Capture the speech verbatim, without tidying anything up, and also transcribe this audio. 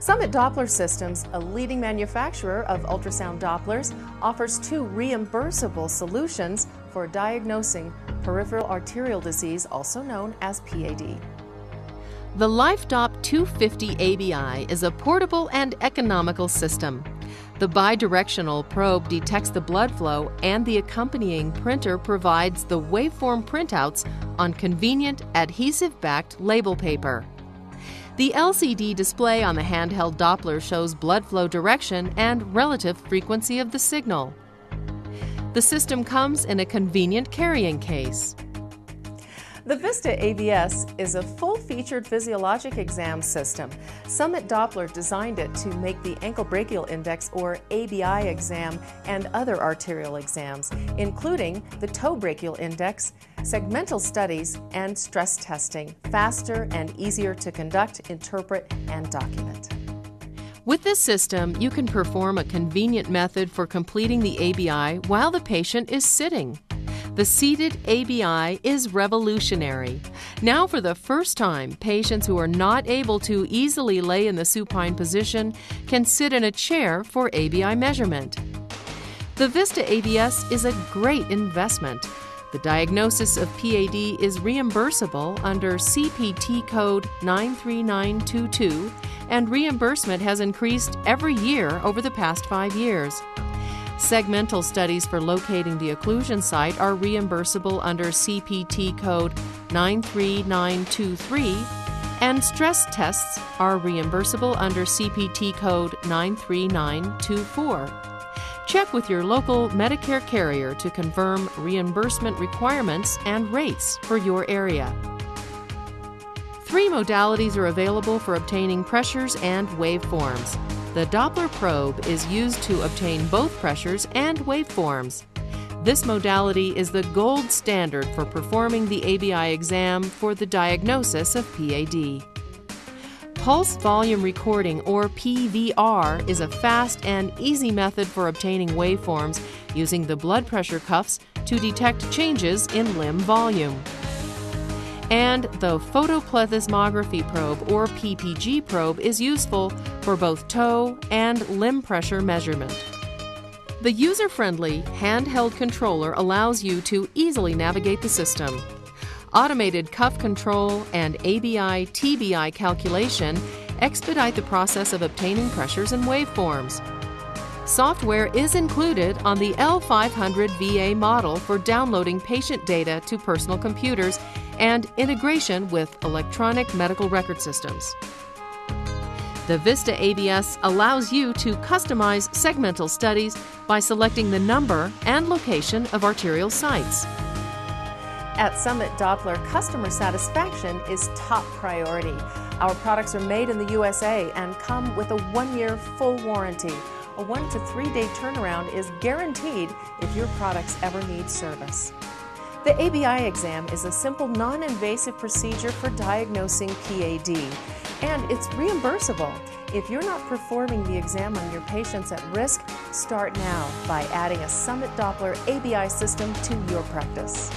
Summit Doppler Systems, a leading manufacturer of ultrasound Dopplers, offers two reimbursable solutions for diagnosing peripheral arterial disease, also known as P A D. The LifeDop two fifty A B I is a portable and economical system. The bidirectional probe detects the blood flow, and the accompanying printer provides the waveform printouts on convenient adhesive-backed label paper. The L C D display on the handheld Doppler shows blood flow direction and relative frequency of the signal. The system comes in a convenient carrying case. The VISTA A B S is a full-featured physiologic exam system. Summit Doppler designed it to make the ankle brachial index, or A B I, exam and other arterial exams, including the toe brachial index, segmental studies, and stress testing, faster and easier to conduct, interpret, and document. With this system, you can perform a convenient method for completing the A B I while the patient is sitting. The seated A B I is revolutionary. Now, for the first time, patients who are not able to easily lay in the supine position can sit in a chair for A B I measurement. The VISTA A B S is a great investment. The diagnosis of P A D is reimbursable under C P T code nine three nine two two, and reimbursement has increased every year over the past five years. Segmental studies for locating the occlusion site are reimbursable under C P T code nine three nine two three, and stress tests are reimbursable under C P T code nine three nine two four. Check with your local Medicare carrier to confirm reimbursement requirements and rates for your area. Three modalities are available for obtaining pressures and waveforms. The Doppler probe is used to obtain both pressures and waveforms. This modality is the gold standard for performing the A B I exam for the diagnosis of P A D. Pulse volume recording, or P V R, is a fast and easy method for obtaining waveforms using the blood pressure cuffs to detect changes in limb volume. And the photoplethysmography probe, or P P G probe, is useful for both toe and limb pressure measurement. The user-friendly handheld controller allows you to easily navigate the system. Automated cuff control and A B I T B I calculation expedite the process of obtaining pressures and waveforms. Software is included on the L five hundred V A model for downloading patient data to personal computers and integration with electronic medical record systems. The VISTA A B S allows you to customize segmental studies by selecting the number and location of arterial sites. At Summit Doppler, customer satisfaction is top priority. Our products are made in the U S A and come with a one-year full warranty. A one to three-day turnaround is guaranteed if your products ever need service. The A B I exam is a simple, non-invasive procedure for diagnosing P A D, and it's reimbursable. If you're not performing the exam on your patients at risk, start now by adding a Summit Doppler A B I system to your practice.